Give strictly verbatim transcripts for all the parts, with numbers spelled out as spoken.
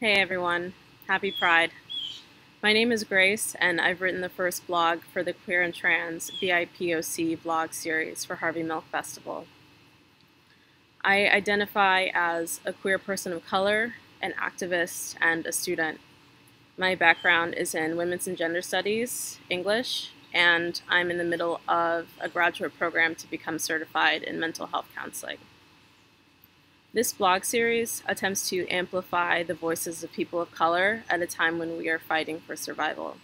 Hey everyone, happy Pride. My name is Grace and I've written the first blog for the Queer and Trans B I P O C blog series for Harvey Milk Festival. I identify as a queer person of color, an activist, and a student. My background is in women's and gender studies, English, and I'm in the middle of a graduate program to become certified in mental health counseling. This blog series attempts to amplify the voices of people of color at a time when we are fighting for survival.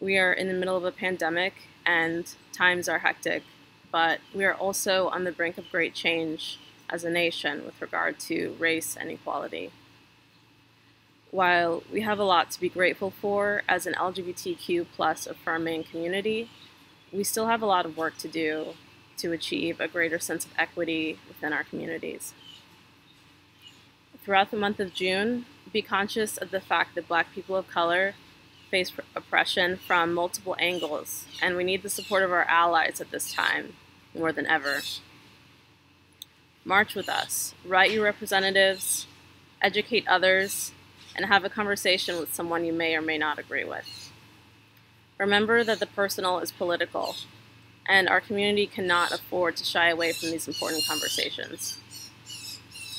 We are in the middle of a pandemic and times are hectic, but we are also on the brink of great change as a nation with regard to race and equality. While we have a lot to be grateful for as an L G B T Q plus affirming community, we still have a lot of work to do to achieve a greater sense of equity within our communities. Throughout the month of June, be conscious of the fact that Black people of color face oppression from multiple angles, and we need the support of our allies at this time more than ever. March with us, write your representatives, educate others, and have a conversation with someone you may or may not agree with. Remember that the personal is political, and our community cannot afford to shy away from these important conversations.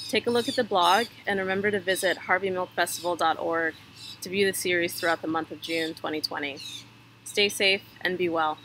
Take a look at the blog and remember to visit harvey milk festival dot org to view the series throughout the month of June twenty twenty. Stay safe and be well.